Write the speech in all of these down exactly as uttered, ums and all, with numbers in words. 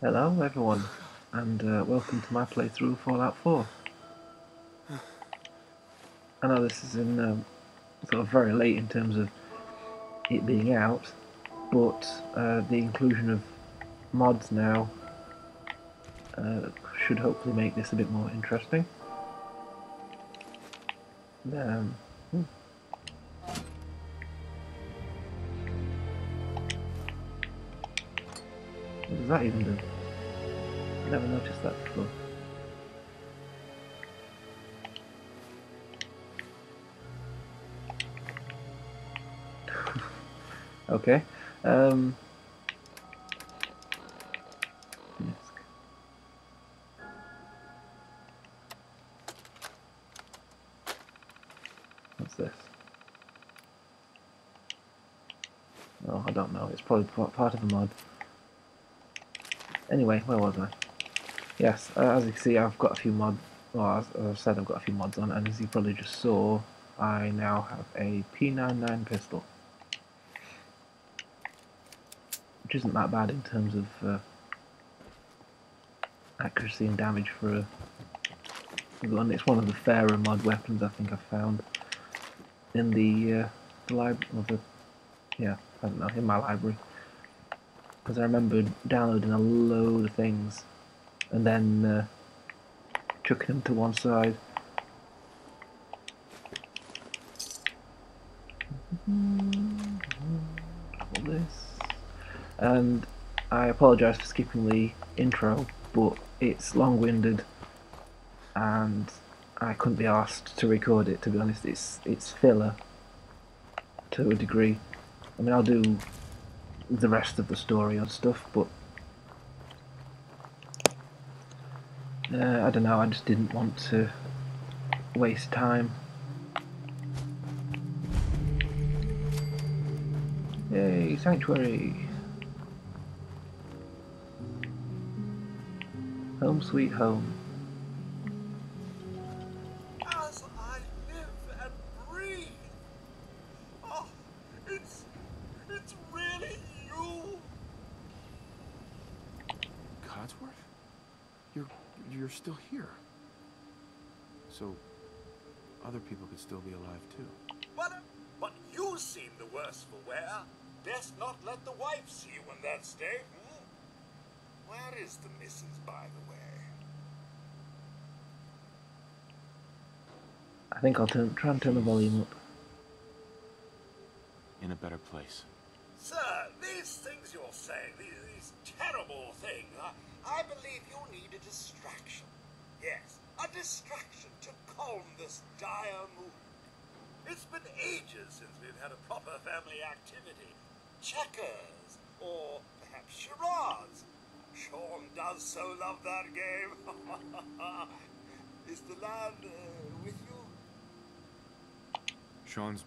Hello everyone, and uh, welcome to my playthrough of Fallout four. I know this is in um, sort of very late in terms of it being out, but uh, the inclusion of mods now uh, should hopefully make this a bit more interesting. Um, hmm. What does that even do? I never noticed that before. Okay. Um, what's this? Oh, I don't know. It's probably part of a mod. Anyway, where was I? Yes, uh, as you can see, I've got a few mods. Well, as, as I've said, I've got a few mods on, and as you probably just saw, I now have a P ninety-nine pistol, which isn't that bad in terms of uh, accuracy and damage for a gun. It's one of the fairer mod weapons I think I've found in the uh, the library, or the yeah, I don't know, in my library. Because I remember downloading a load of things and then uh, chucking them to one side. All this. And I apologise for skipping the intro, but it's long-winded, and I couldn't be asked to record it. To be honest, it's it's filler to a degree. I mean, I'll do the rest of the story and stuff, but uh, I don't know, I just didn't want to waste time. Yay, Sanctuary! Home sweet home. You're still here. So other people could still be alive too. But, but you seem the worse for wear. Best not let the wife see you in that state. Hmm? Where is the missus, by the way? I think I'll turn, try and turn the volume up. In a better place. Sir, these things you're saying, these, these terrible things, I, I believe you need a distraction. Yes, a distraction to calm this dire mood. It's been ages since we've had a proper family activity. Checkers, or perhaps Shiraz. Sean does so love that game. Is the lad uh, with you? Sean's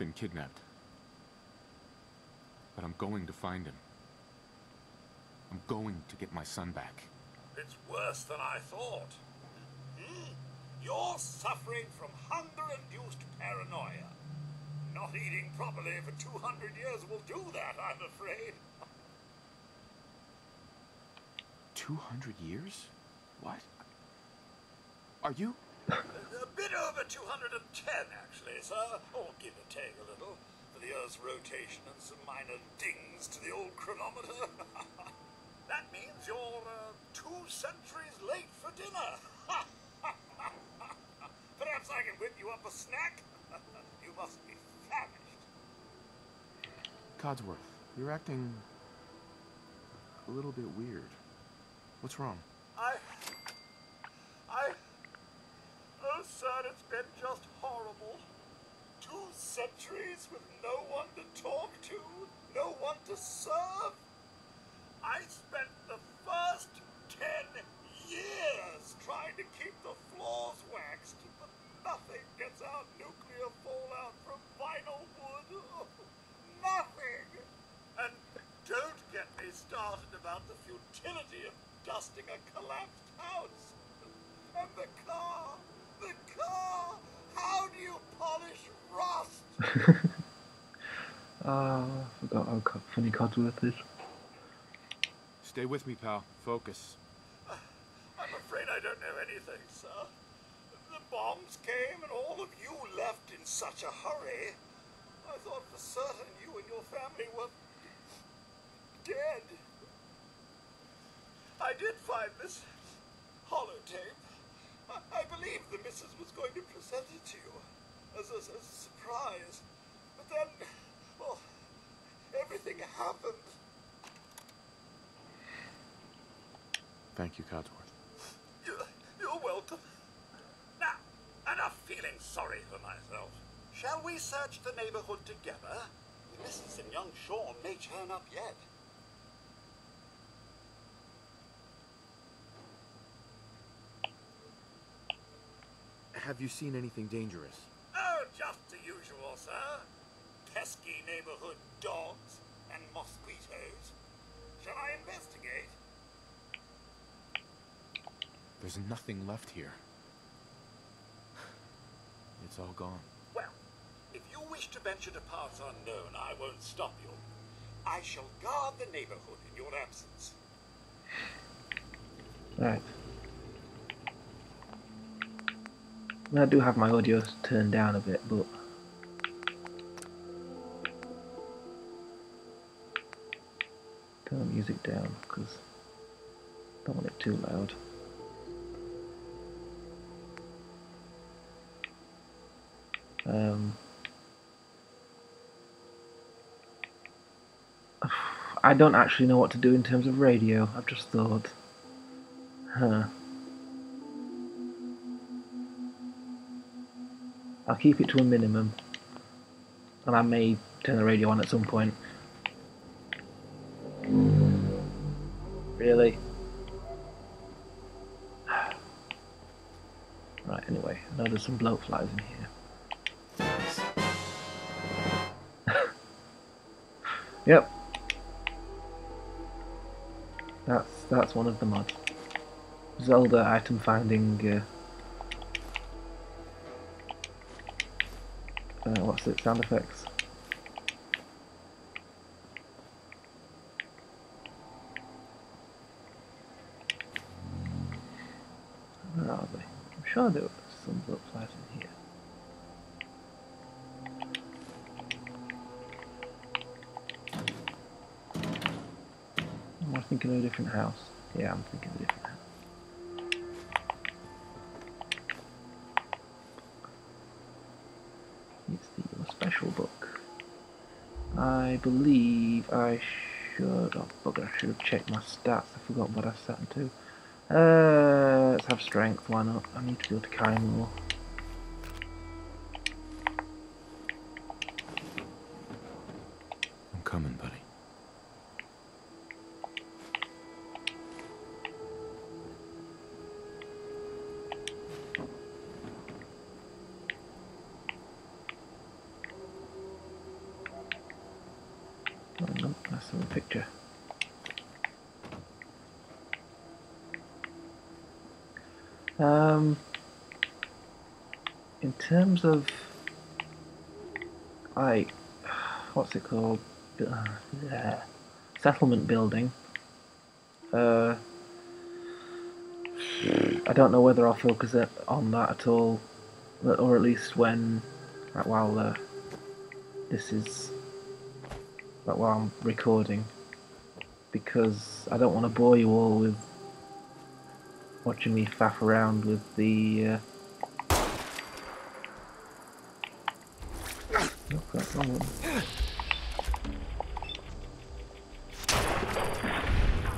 been kidnapped. But I'm going to find him. I'm going to get my son back. It's worse than I thought. Hmm? You're suffering from hunger-induced paranoia. Not eating properly for two hundred years will do that, I'm afraid. two hundred years? What? Are you? A bit over two hundred ten, actually, sir. Or give or take a little. The Earth's rotation and some minor dings to the old chronometer. That means you're uh, two centuries late for dinner. Perhaps I can whip you up a snack. You must be famished. Codsworth, you're acting a little bit weird. What's wrong? I... I... Oh, sir, it's been just horrible. Two centuries with no one to talk to, no one to serve. I spent the first ten years trying to keep the floors waxed, but nothing gets out nuclear fallout from vinyl wood. Oh, nothing! And don't get me started about the futility of dusting a collapsed house. And the car, the car! How do you polish rust? Ah, oh, I forgot how funny Codsworth is. Stay with me, pal. Focus. Uh, I'm afraid I don't know anything, sir. The bombs came and all of you left in such a hurry. I thought for certain you and your family were dead. I did find this holotape. I, I believe the missus was going to present it to you as a, as a surprise. But then, well, everything happened. Thank you, Codsworth. You're, you're welcome. Now, enough feeling sorry for myself. Shall we search the neighborhood together? The missus and young Sean may turn up yet. Have you seen anything dangerous? Oh, just the usual, sir. Pesky neighborhood dogs and mosquitoes. Shall I investigate? There's nothing left here. It's all gone. Well, if you wish to venture to parts unknown, I won't stop you. I shall guard the neighborhood in your absence. Right. I do have my audio turned down a bit, but... turn the music down, because I don't want it too loud. Um, I don't actually know what to do in terms of radio. I've just thought, huh. I'll keep it to a minimum, and I may turn the radio on at some point. Really? Right, anyway, I know there's some blowflies in here. Yep, that's that's one of the mods. Zelda item finding. Uh, uh, what's it? Sound effects. Where are they? I'm sure there were some blowflies in here. Thinking of a different house. Yeah, I'm thinking of a different house. It's the special book. I believe I should. Oh, bugger! I should have checked my stats. I forgot what I set them to. Uh, let's have strength. Why not? I need to go to Kaimor. I'm coming, buddy. Picture. Um, in terms of like what's it called, uh, yeah. settlement building, uh, I don't know whether I'll focus it on that at all, or at least when like, while uh, this is But while I'm recording, because I don't want to bore you all with watching me faff around with the uh... nope, that's the wrong one.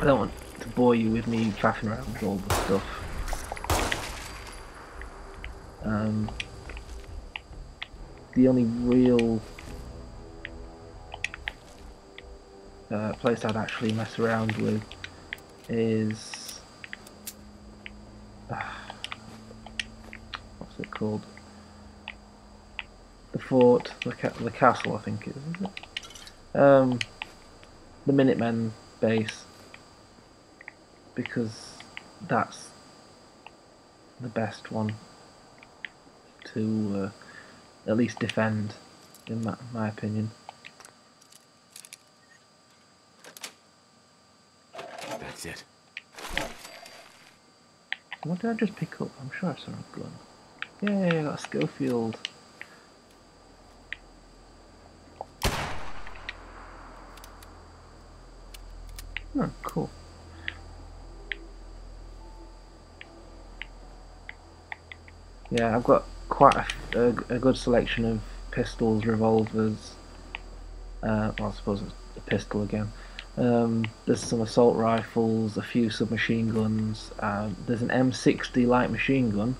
I don't want to bore you with me faffing around with all the stuff. Um, the only real Uh, place I'd actually mess around with is uh, what's it called? The fort, the, ca the castle, I think it is. Is it? Um, the Minutemen base, because that's the best one to uh, at least defend, in my, my opinion. That's it. What did I just pick up? I'm sure I saw a gun. Yay, I got a Schofield. Oh, cool. Yeah, I've got quite a, a, a good selection of pistols, revolvers, uh, well, I suppose it's a pistol again. Um, there's some assault rifles, a few submachine guns, uh, there's an M sixty light machine gun,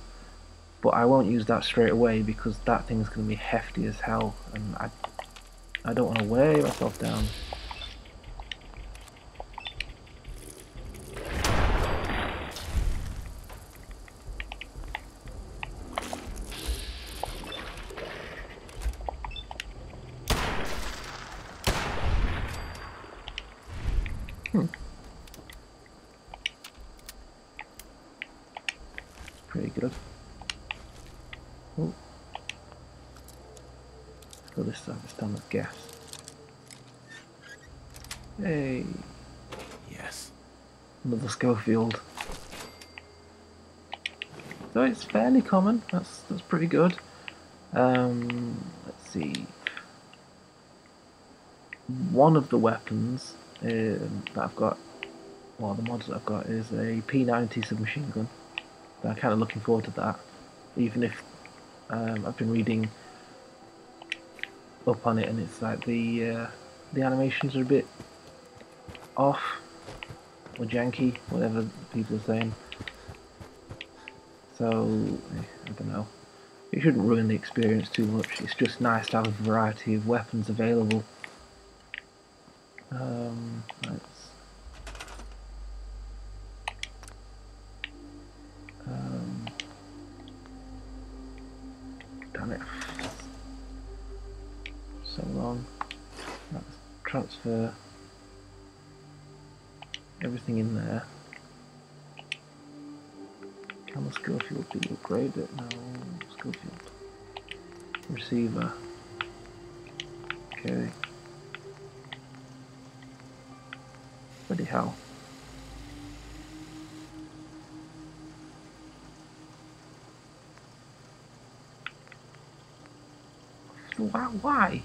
but I won't use that straight away because that thing's going to be hefty as hell and I, I don't want to weigh myself down. Schofield. So it's fairly common, that's that's pretty good. Um, let's see. One of the weapons uh, that I've got, well the mods that I've got, is a P ninety submachine gun. So I'm kind of looking forward to that, even if um, I've been reading up on it and it's like the, uh, the animations are a bit off. Or janky, whatever people are saying. So, I don't know. It shouldn't ruin the experience too much. It's just nice to have a variety of weapons available. Um, let's. Um, damn it. So long. Let's transfer everything in there. Can the Schofield be upgraded? No, Schofield. Receiver. Okay. Bloody hell. Why? Why?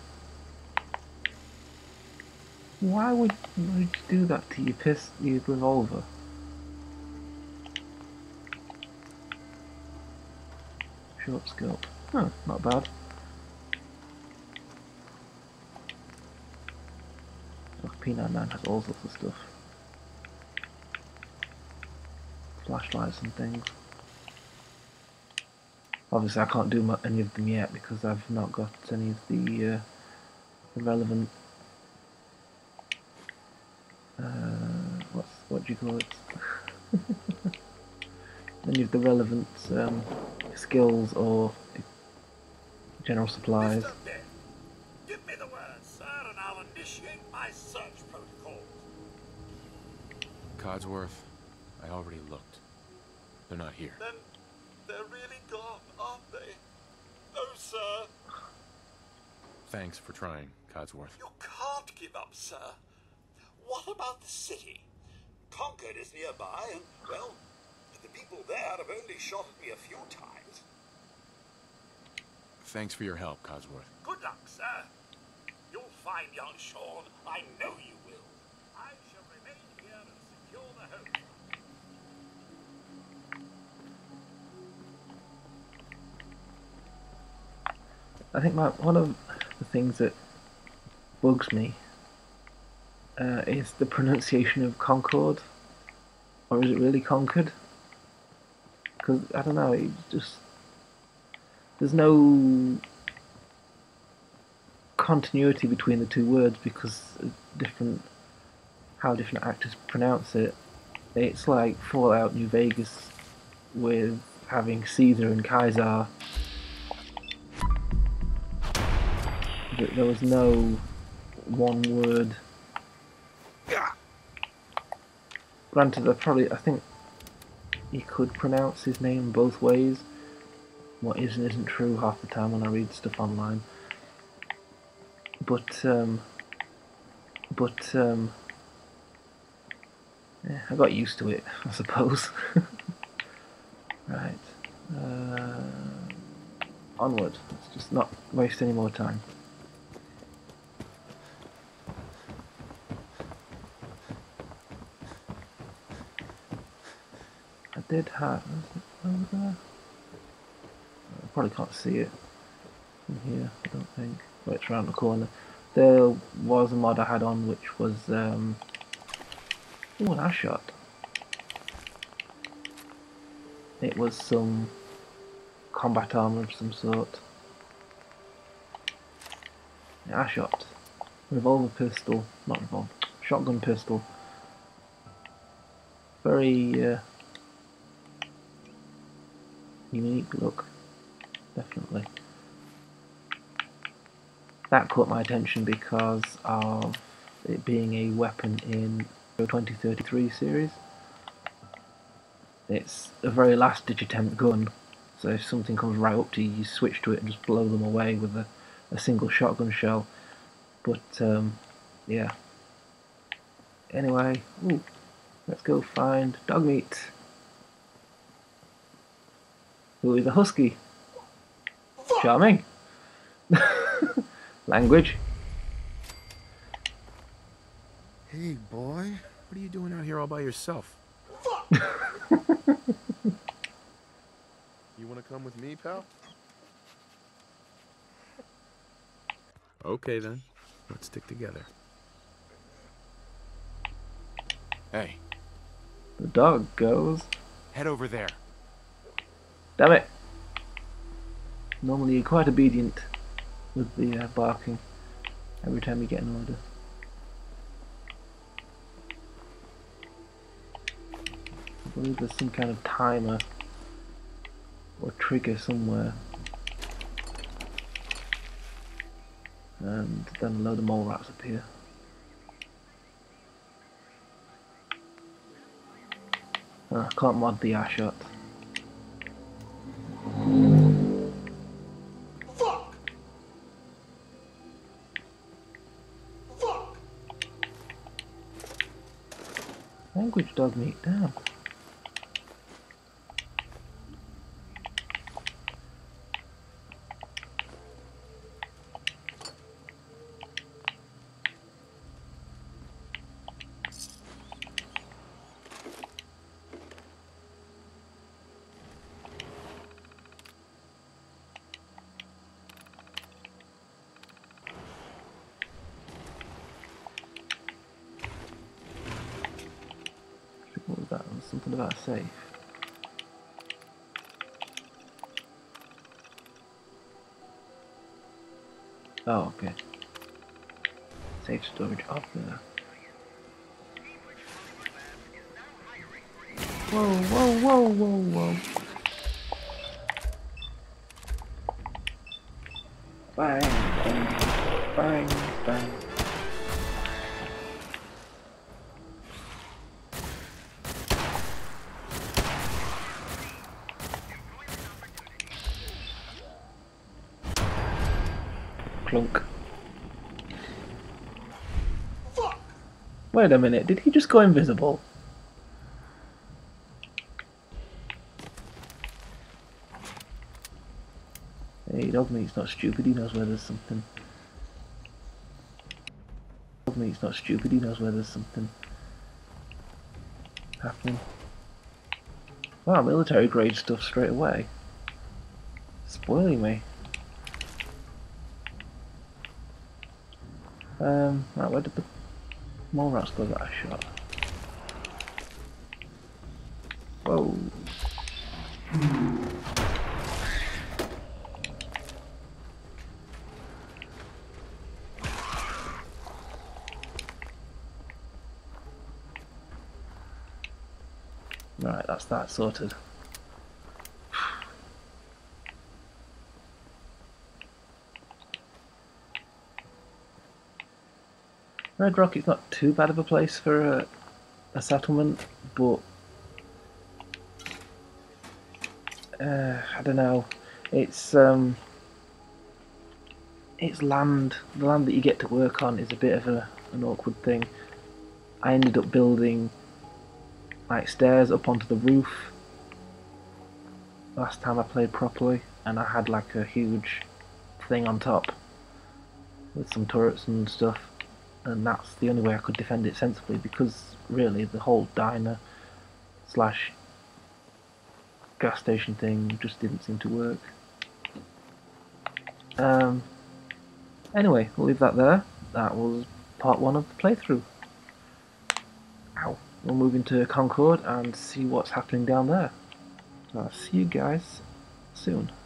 Why would, would you do that to your pist your revolver? Short scope. Huh, not bad. Oh, P ninety-nine has all sorts of stuff. Flashlights and things. Obviously I can't do my, any of them yet because I've not got any of the, uh, the relevant Uh, what's, what do you call it? Any of the relevant um, skills or general supplies. Mister Ben, give me the word, sir, and I'll initiate my search protocol. Codsworth, I already looked. They're not here. Then they're really gone, aren't they? No, sir. Thanks for trying, Codsworth. You can't give up, sir. What about the city? Concord is nearby, and, well, the people there have only shot at me a few times. Thanks for your help, Codsworth. Good luck, sir. You'll find young Sean. I know you will. I shall remain here and secure the home. I think my, one of the things that bugs me Uh, is the pronunciation of Concord, or is it really Concord? Because I don't know, it just there's no continuity between the two words because of different how different actors pronounce it. It's like Fallout New Vegas with having Caesar and Kaiser. But there was no one word. Granted, I probably, I think you could pronounce his name both ways. What is and isn't true half the time when I read stuff online. But, um, but, um, yeah, I got used to it, I suppose. Right. Uh, onward. Let's just not waste any more time. I did have... Is it over there? I probably can't see it from here, I don't think. But it's around the corner. There was a mod I had on which was... Um, ooh, an Ashot. It was some combat armor of some sort. An Ashot. Revolver pistol. Not revolver. Shotgun pistol. Very uh, unique look. Definitely. That caught my attention because of it being a weapon in the twenty thirty-three series. It's a very last ditch attempt gun, so if something comes right up to you, you switch to it and just blow them away with a, a single shotgun shell. But um, yeah. Anyway, ooh, let's go find Dogmeat, who is a husky. Charming. Language. Hey boy, what are you doing out here all by yourself? You want to come with me, pal? Okay then, let's stick together. Hey. The dog goes. Head over there. Damn it. Normally you're quite obedient with the uh, barking every time you get an order. I believe there's some kind of timer or trigger somewhere, and then a load of mole rats appear. Oh, I can't mod the Ashot. Fuck! Fuck! Language Dogmeat, damn. Something about a safe. Oh, okay. Safe storage up there. Whoa, whoa, whoa, whoa, whoa. Bang, bang, bang, bang. Clunk. Fuck. Wait a minute, did he just go invisible? Hey, Dogmeat's not stupid, he knows where there's something. Dogmeat's not stupid, he knows where there's something happening. Wow, military grade stuff straight away. Spoiling me. Um, right, where did the mole rats go that I shot? Whoa. Right, that's that sorted. Red Rock is not too bad of a place for a, a settlement, but uh, I don't know. It's um, it's land. The land that you get to work on is a bit of a, an awkward thing. I ended up building like stairs up onto the roof last time I played properly, and I had like a huge thing on top with some turrets and stuff, and that's the only way I could defend it sensibly, because really the whole diner slash gas station thing just didn't seem to work. Um, anyway, we'll leave that there. That was part one of the playthrough. Ow. We'll move into Concord and see what's happening down there. I'll see you guys soon.